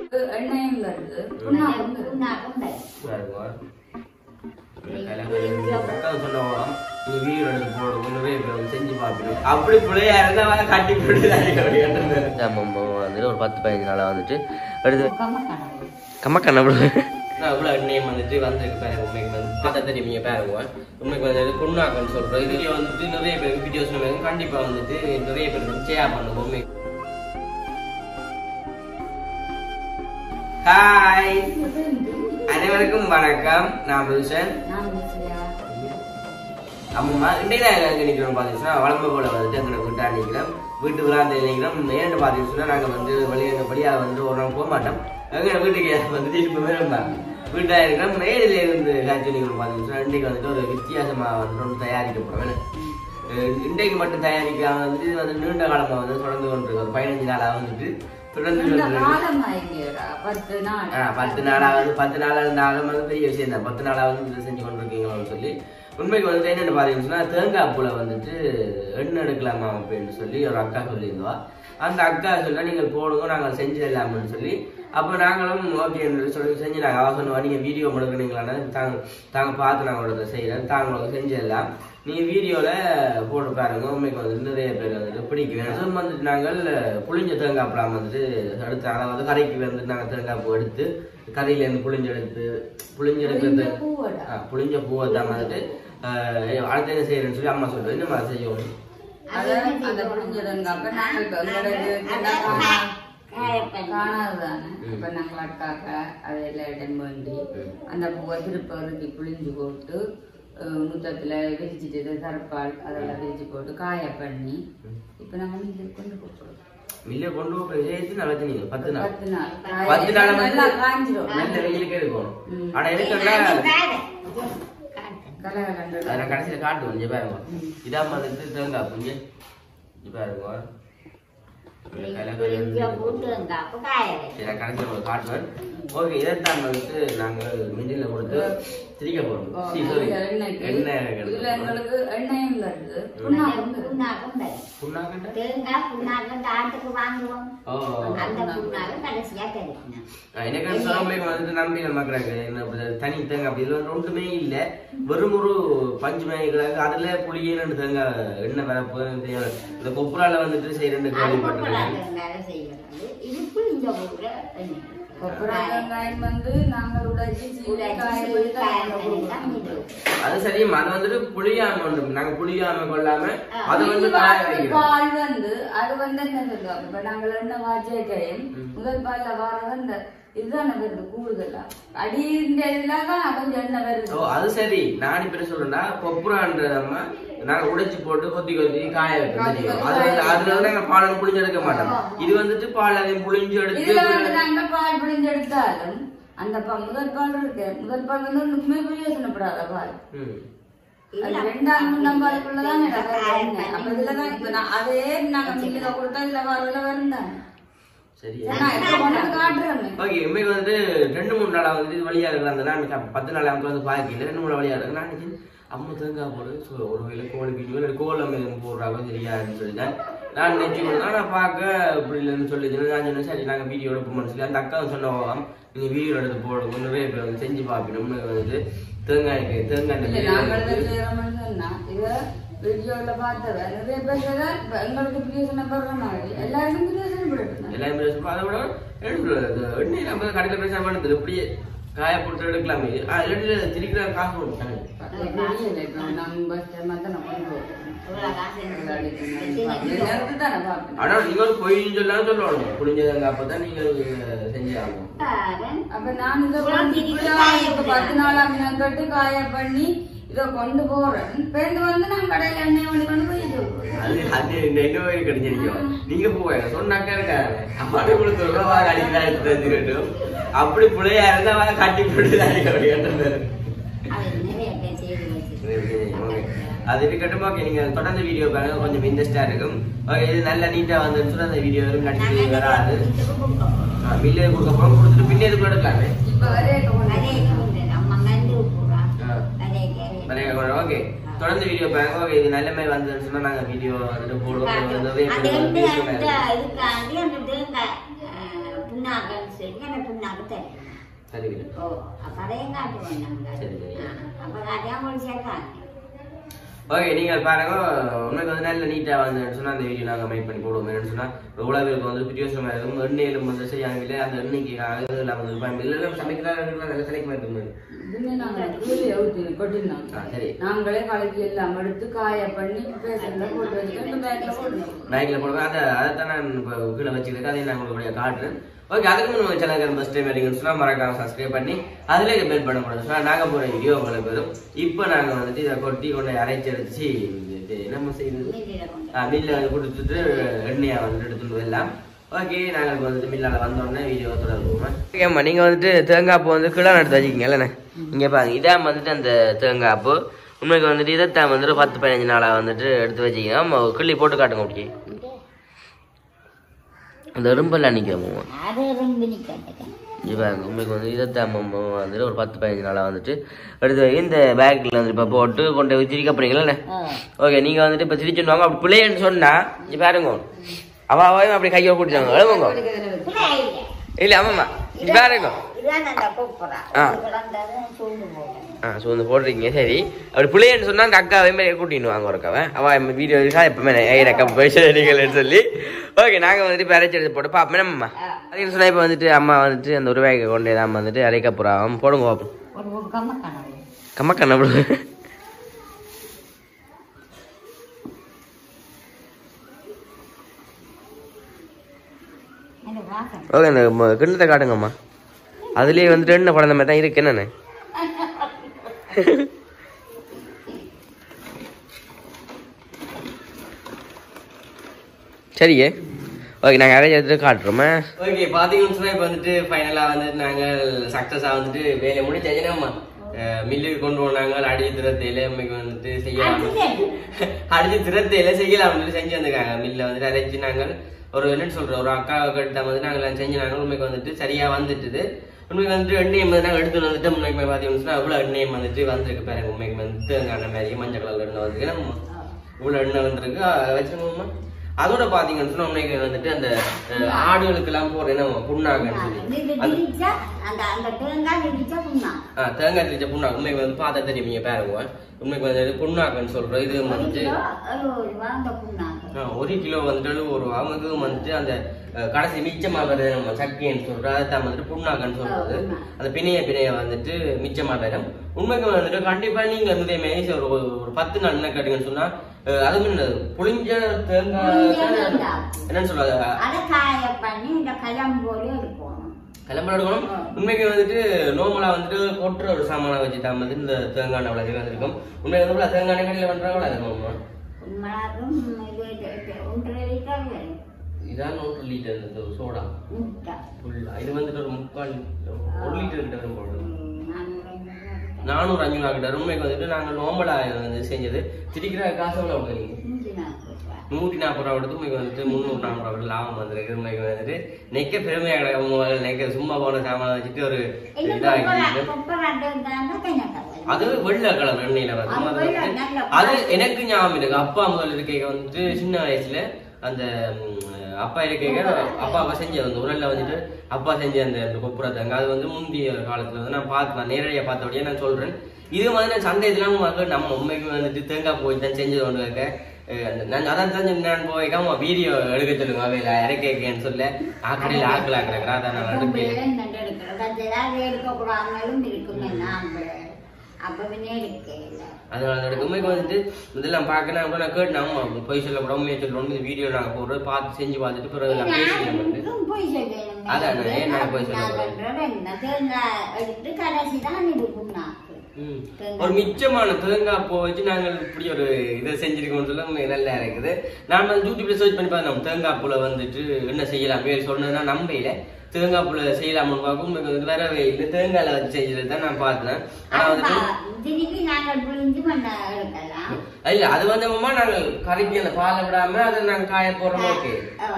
ஒரு 10-15 நாளா வந்துட்டு கண்டிப்பா ஹாய் அனைவருக்கும் வணக்கம். நான் புருஷன் அம்மா இன்றைக்கு தான் எங்கே நிற்கிறோம் பார்த்தீங்கன்னா வளம்பு போல வந்துட்டு எங்களை வீட்டாக நிற்கிறோம். வீட்டு விழாந்த நிற்கிறோம். ஏன்னு பார்த்தீங்கன்னா நாங்கள் வந்து வெளியேறபடியாக வந்து ஒரு நாள் போக மாட்டோம். எங்கள் வீட்டுக்கு வந்துட்டு இப்போ வேணும் வீட்டாக இருக்கிறோம். நேரில் இருந்து காய்ச்சி நிற்கிறோம் பார்த்தீங்கன்னா இன்றைக்கு வந்துட்டு ஒரு வித்தியாசமாக வந்துட்டு ஒன்று தயாரிக்க போகிறோம். இன்றைக்கு மட்டும் தயாரிக்காமல் வந்துட்டு வந்து நீண்ட காலமாக வந்து தொடர்ந்து கொண்டிருக்கோம். 15 நாளாக வந்துட்டு தொடர்ந்து 10 நாளாக செஞ்சு கொண்டிருக்கீங்க. உண்மைக்கு வந்து என்னென்னு பார்த்தீங்கன்னா தேங்காய் பூவில் வந்துட்டு எண்ணெய் எடுக்கலாமா அப்படின்னு சொல்லி ஒரு அக்கா சொல்லியிருந்தோம். அந்த அக்கா சொல்லினா நீங்கள் போடுங்க நாங்கள் செஞ்சிடலாம்னு சொல்லி அப்போ நாங்களும் ஓகே சொல்லி செஞ்சு நாங்கள் அவ சொல்லுவோம் நீங்கள் வீடியோ எடுக்கிறீங்களான்னா தாங்க பார்த்து நாங்கள் அவரோட செய்யலாம் தாங்களுக்கு செஞ்சிடலாம் நீங்கள் வீடியோவில் போட்டு பாருங்க. உண்மைக்கு வந்துட்டு நிறைய பேர் வந்துட்டு பிடிக்குவேன் வந்துட்டு நாங்கள் புளிஞ்ச தேங்காய் பழம் வந்துட்டு எடுத்து அதை வந்து கரைக்கு வந்துட்டு நாங்கள் தேங்காய் பூ எடுத்து கரையிலேருந்து புளிஞ்ச பூவை தான் வந்துட்டு அடுத்த என்ன செய்யறேன்னு சொல்லி அம்மா சொல்றது நம்ம அதை செய்யணும். இப்ப நாங்கள் அக்காக்க அதெல்லாம் இடம் வேண்டி அந்த பூவை திருப்பி ஒருத்தி புளிஞ்சு போட்டு முத்தத்துல விரிச்சிட்டு சரப்பால் அதெல்லாம் விரிச்சு போட்டு காய பண்ணி இப்ப நாங்கள் மில்லுக்கு கொண்டு போறோம். மில்லுக்கு கொண்டு போய் நல்லா தெரியுங்க 10 நாள் நல்லா காஞ்சிடும். நல்ல வெயிலுக்கு எடுக்கணும். ஆனா எடுக்கல கடைசியில காட்டு கொஞ்சம் பாருங்க. இதா மாதிரி தேங்காய் கொஞ்சம் பாருங்க. கடைசியில் காட்டுவேன். ஓகே இதைத்தான் வந்துட்டு நாங்கள் மில்லில கொடுத்து திரிக்க போறோம். எனக்கு சிலம்பைக்கு வந்துட்டு நம்பி நமக்குறாங்க தனி தேங்காய் அப்படி ஒன்றுமே இல்ல. வெறும் ஒரு 5 மேய்களாக அதுல புளியே 2 தேங்காய் எண்ணெய் பரப்பு இந்த கொப்புரால வந்துட்டு செய்யறேன்னு கேள்விப்பட்டிருக்கேன். அது சரி அது வந்துட்டு புளியாம ஒன்றும் நாங்க புளியாம கொள்ளாம அது வந்து பால் வந்து அது வந்து என்ன சொல்லுவாங்க இப்ப நாங்கள் என்ன வாஜே கரையும் முதல் பால்ல வாரம் அந்த இதுதான் வருது கூடுதலா அடிந்த கொஞ்சம் என்ன வருது. அது சரி நான் இப்ப சொல்றேன்னா கொப்புரான்றதம்மா நாங்க உடைச்சு போட்டு கொத்தி காய வைக்கணும். அதுல வந்து நாங்க பாலை புளிஞ்சு எடுக்க மாட்டோம். இது வந்துட்டு பால் அதையும் புளிஞ்சு எடுத்து பால் புளிஞ்சு எடுத்தாலும் அந்த முதல் பால் இருக்கு. முதல் பால் வந்து ஒண்ணுக்குமே பிரயோசனப்படாத பால். ரெண்டாம் பாலுக்குள்ளதான் அப்ப இதுலதான் இப்ப நான் அதே நாங்க மில்லுல கொடுத்தா இதுல வரல வருந்தேன். வந்துட்டு 2-3 நாளா வந்து இது வழியா இருக்கலாம். 10 நாளா வந்து பாக்கி 2-3 வழியா இருக்கு. நான் அம்மா தேங்காய் போடு ஒரு வேலை கோழி கோலம் போடுறாங்க சரியான்னு சொல்லிட்டேன். நான் நினைச்சு கொடுத்தா நான் பார்க்க இப்படி இல்லைன்னு சொல்லிட்டு நான் சொன்னேன் சரி நாங்கள் வீடியோ எடுப்போம்னு சொல்லி அந்த அக்காவை சொன்ன நீங்கள் வீடியோ எடுத்து போடுங்க நிறைய பேர் வந்து செஞ்சு பார்க்கணும்னு வந்து தேங்காய் வீடியோல பார்த்தவ நிறைய பேர் எங்களுக்கு பிரியசன படுற மாதிரி எல்லாருமே எல்லாருமே நம்ம கடையில் பேச பண்ணுறது இப்படியே காய போட்டு எடுக்கலாமே திரிக்கிற காசு போட்டு ஆனா நீங்க ஒரு பொய்ன்னு சொல்லாம சொல்லணும் புரிஞ்சதாங்க. அப்பதான் நீங்க செஞ்சாகும். அப்ப நான் இந்த 10 நாளா கட்டு காய பண்ணி இதை கொண்டு போறேன். பேருந்து வந்து நான் கடையில எண்ணெய் ஒண்ணு கொண்டு போய் கிடைச்சிருக்கோம். நீங்க போவேன் சொன்னாக்கா இருக்காரு அப்படி கொடுத்து அப்படி பிள்ளையா இருந்தா கட்டி போட்டு அது இருக்கட்டும். ஓகே நீங்க தொடர்ந்து வீடியோ பாருங்க கொஞ்சம் இன்ட்ரெஸ்டா இருக்கும். ஓகே இது நல்லா நீட்டா வந்துருச்சு. அந்த வீடியோ கட்டி வராது மில்லே கொடுக்க போறோம். கொடுத்துட்டு பின்னே இதுக்குள்ள எடுக்கலாமே. ஓகே தொடர்ந்து வீடியோ பாருங்க. ஓகே இது நல்ல மாதிரி வந்துருச்சுன்னா நாங்க வீடியோ வந்துட்டு போடுவோம். punagan selingan punagan ter. Tadi bilang. Oh, apa ada yang ada punagan? Apa ada yang mau siapa? Okay, ni kalau parang, orang kita ni ni travel ni, so na dewi na kami pun bodoh, mana so na roda beli tu video semua, orang ni orang macam saya yang bilang, ada ni kita, ada lah macam tu, bila lah sampai kita orang nak selek macam tu. Dunia na, boleh out ni, kotin na. Hari. Nama kita kalau ni, lah macam tu kaya, perni, pesan lah, bodoh, kan tu naik lah bodoh. Naik lah bodoh, ada tanah, kita macam cerita ni, nama kita card ni. Okay, agaknya mana macam nak bus train melayu, so na mara kita subscribe perni, ada lagi bel pernah bodoh, so na naga boleh video kalau bodoh. Ippun naga macam tu, kotin orang arrange. சி இது நம்ம செய்து மில்ல கொடுத்துட்டு எண்ணெயை வந்துட்டு எடுத்துட்டு போயிடலாம் ஓகே நாங்கள் வந்துட்டு மில்லால் வந்தோடனே வீடியோ தொடருவோம் ஓகேம்மா நீங்கள் வந்துட்டு தேங்காய் பூ வந்து கிலோ எடுத்து வச்சுக்கிங்க இல்லைண்ணே இங்கே பாருங்க இதான் வந்துட்டு அந்த தேங்காய் பூ உங்களுக்கு வந்துட்டு இதைத்தான் வந்துட்டு 10-15 நாளாக வந்துட்டு எடுத்து வச்சுக்கோங்க கிள்ளி போட்டு காட்டுங்க அப்படியே அந்த எறும்பெல்லாம் நிற்கோம் இப்போ உங்களுக்கு வந்து இதைத்தான் வந்துட்டு ஒரு 10-15 நாளாக வந்துட்டு எடுத்து வைக்க இந்த பேக்கில் வந்து இப்போ போட்டு கொண்டு சிரிக்க போறீங்களே ஓகே நீங்கள் வந்துட்டு இப்போ சிரிச்சுடுவாங்க அப்படி பிள்ளைன்னு சொன்னால் இப்போ பாருங்க அவாவையும் அப்படி கையை கூட்டிட்டாங்க எழுவுங்க இல்லை ஆமாம்மா இப்போ பாருங்க ஆ சூழ்ந்து போடுறீங்க சரி அப்படி பிள்ளைன்னு சொன்னால் அந்த அக்காவே மாதிரி கூட்டின்னு வாங்க ஒருக்காவே அவன் வீடியோ இருக்கா எப்பவுமே ஐயர் அக்கா பைசா எடுக்கலன்னு சொல்லி ஓகே நாங்கள் வந்துட்டு இப்போ அரைச்சி எடுத்து போட்டு பார்ப்போம் நம்மம்மா அதுன்னு சொன்னால் இப்போ வந்துட்டு அம்மா வந்துட்டு அந்த ஒரு வேக கொண்டே தான் வந்துட்டு அரைக்க போகிறான் போடுங்க பார்ப்போம் கம்மக்கான போடுங்க ஓகே இந்த கிண்ணத்தை காட்டுங்கம்மா அதுலேயே வந்துட்டு என்ன படம் மாதிரி தான் இருக்கு என்னென்ன சரியே ஓகே நாங்கள் அரேஞ்ச் எடுத்துகிட்டு காட்டுறோமே ஓகே பார்த்தீங்கன்னு சொன்னால் இப்போ வந்துட்டு ஃபைனலாக வந்துட்டு நாங்கள் சக்ஸஸாக வந்துட்டு வேலையை முடிச்சாச்சுன்னா மில்லுக்கு கொண்டு போனாங்க அடிச்சு திறத்தையில அம்மைக்கு வந்துட்டு செய்யலாம் அடிச்சு திறத்தையில செய்யலாம் வந்துட்டு செஞ்சு வந்துருக்காங்க மில்லில் வந்துட்டு அரைச்சி நாங்கள் ஒரு என்னன்னு சொல்கிறோம் ஒரு அக்கா கிட்ட வந்து நாங்கள் செஞ்சு நாங்கள் உண்மைக்கு வந்துட்டு சரியாக வந்துட்டுது உண்மைக்கு வந்துட்டு எண்ணெயம் வந்து நாங்கள் எடுத்துகிட்டு வந்துட்டு முன்னைக்கு பார்த்தீங்கன்னா அவ்வளோ எண்ணெயம் வந்துட்டு வந்துருக்கு பாருங்க உண்மைக்கு வந்து அங்கே மாதிரி மஞ்சள் கலரில் எண்ணெய் வந்துருக்கு நம்ம இவ்வளோ எண்ணெய் வந்துருக்கு வச்சுக்கோமா அதோட பார்த்தீங்கன்னு சொன்னால் உண்மைக்கு வந்துட்டு அந்த ஆடுகளுக்கெல்லாம் போடுற என்ன புண்ணாங்கன்னு சொல்லி தேங்காய் திரிச்ச புண்ணாக்கு உண்மைக்கு வந்து பார்த்தா தெரியுங்க பாருங்க உண்மைக்கு வந்து புண்ணாக்குன்னு சொல்கிறோம் இது வந்துட்டு ஒரு கிலோ வந்துட்டு ஒரு அவங்க வந்துட்டு அந்த கடைசி மிச்சமாக வரும் நம்ம சக்கின்னு சொல்கிறோம் அதைத்தான் வந்துட்டு புண்ணாக்குன்னு சொல்கிறது அந்த பிணைய பிணைய வந்துட்டு மிச்சமாக வரும் உண்மைக்கு வந்துட்டு கண்டிப்பாக நீங்கள் வந்து மேய்ச்சி ஒரு 10 நாள் என்ன கேட்டீங்கன்னு சொன்னால் அதுவும் என்ன புளிஞ்ச தேங்காய் என்னன்னு சொல்கிறது கிளம்பு எடுக்கணும் உண்மைக்கு வந்துட்டு நோமலாக வந்துட்டு கொட்டுற ஒரு சாமான வச்சு தான் வந்துட்டு இந்த தேங்காய் வளர்ச்சி வந்துருக்கும் உண்மைக்கு வந்து தேங்காய் கடையில் பண்ணுறாங்களா அது இதான் 1 லிட்டர் இந்த சோடா இது வந்துட்டு ஒரு 1/4 லிட்டர் கிட்ட வரும் போடுது 400-500 கிட்ட உண்மைக்கு வந்துட்டு நாங்கள் நோம்பலாக வந்து செஞ்சது திரிக்கிற காசு எவ்வளோ கொடுக்குறீங்க 140 ரூபா எடுத்து உங்களுக்கு வந்துட்டு 340 ரூபா லாபம் வந்துருக்கு உண்மைக்கு வந்துட்டு நெக்க பெருமையாக நெக்க சும்மா போன சாமான வச்சுட்டு ஒரு இதாக அது வெள்ளை கலர் எண்ணெயில வந்து அது எனக்கு ஞாபகம் இருக்கு அப்பா முதல் இருக்க வந்துட்டு சின்ன வயசுல அந்த அப்பா இருக்க அப்பாவை செஞ்ச வந்து உரல்ல வந்துட்டு அப்பா செஞ்ச அந்த கொப்புரத்தாங்க அது வந்து முந்தைய காலத்துல வந்து நான் பார்த்து நான் நேரடியாக பார்த்தபடியே நான் சொல்றேன் இது மாதிரி நான் சந்தை இதெல்லாம் நம்ம உண்மைக்கு வந்துட்டு தேங்காய் போய் தான் செஞ்சது கொண்டு இருக்கேன் நான் அதான் தான் நான் போய்க்காம வீடியோ எடுக்க சொல்லுங்க அவையில இறக்கேன்னு சொல்ல ஆக்கடையில் ஆக்கலாக்குறேன் அதான் நான் எடுப்பேன் அதனால உண்மைக்கு வந்துட்டு இதெல்லாம் பார்க்கணும் அப்படின்னா கேட்டு நம்ம பொய் சொல்லக்கூட உண்மையை சொல்லணும் இந்த வீடியோ நாங்கள் போடுறது பார்த்து செஞ்சு பார்த்துட்டு பிறகு நான் பேசிக்கலாம் அதான் நான் பொய் சொல்லக்கூடாது ஒரு மிச்சமான தேங்காய் பூ வச்சு நாங்கள் இப்படி ஒரு இதை செஞ்சிருக்கோம்னு சொல்ல உங்களுக்கு நல்லா இருக்குது நான் வந்து யூடியூப்ல சர்ச் பண்ணி பார்த்தேன் நம்ம தேங்காய் பூல வந்துட்டு என்ன செய்யலாம் பேர் சொன்னதுன்னா நம்பையில தேங்காய் பூல செய்யலாம்னு பார்க்கும் உங்களுக்கு வேற இந்த தேங்காயில வச்சு செய்யறதுதான் நான் பார்த்தேன் ஆனா வந்துட்டு இல்ல அது வந்தோம்மா நாங்க கறிக்கு அந்த பாலை விடாம அதை நாங்க காய போடுறோம். ஓகே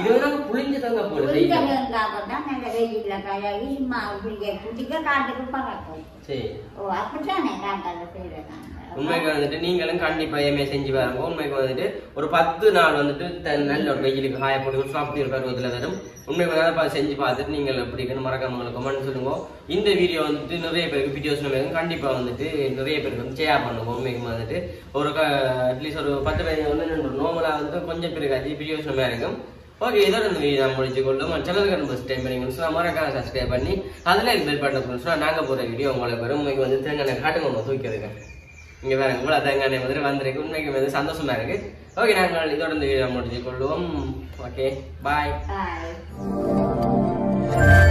இது வந்து புளிஞ்ச தங்க போடுது. நாங்க வெயில்ல காயாகி மாவுக்கு குடிக்க காட்டுக்கு பறக்கும். சரி ஓ அப்படிதானே காண்டால செய்யறாங்க. உண்மைக்கு வந்துட்டு நீங்களும் கண்டிப்பா ஏமே செஞ்சு பாருங்க. உண்மைக்கு வந்துட்டு ஒரு 10 நாள் வந்துட்டு நல்ல ஒரு வெயிலுக்கு காய போட்டு ஒரு சாப்பிட்டு ஒரு பருவத்துல வரும். உண்மைக்கு வந்து செஞ்சு பார்த்துட்டு நீங்கள் எப்படின்னு மறக்காம உங்களுக்கு கமெண்ட் சொல்லுங்க. இந்த வீடியோ வந்துட்டு நிறைய பேருக்கு வீடியோஸ் நம்ம கண்டிப்பா வந்துட்டு நிறைய பேருக்கு வந்து ஷேர் பண்ணுவோம். உண்மைக்கு வந்துட்டு ஒரு அட்லீஸ்ட் ஒரு 10-15 நார்மலா வந்து கொஞ்சம் பேருக்கு வீடியோஸ் நம்ம இருக்கும். ஓகே இதோட இந்த வீடியோ நான் முடிச்சுக்கொள்ளும். சேனலுக்கு ஃபர்ஸ்ட் டைம் பண்ணிங்கன்னா மறக்காம சப்ஸ்கிரைப் பண்ணி அதில் பெல் பட்டன் சொன்னா நாங்கள் போகிற வீடியோ உங்களுக்கு வரும். உண்மைக்கு வந்து தேங்காய் காட்டுங்க நம்ம தூக்கிறதுங்க. இங்கே வேற இவ்வளோ தேங்காய் வந்துட்டு வந்திருக்கு. உண்மைக்கு வந்து சந்தோஷமா இருக்கு. ஓகே நாங்கள் இதோட இந்த வீடியோ முடிச்சுக்கொள்ளுவோம். Okay bye.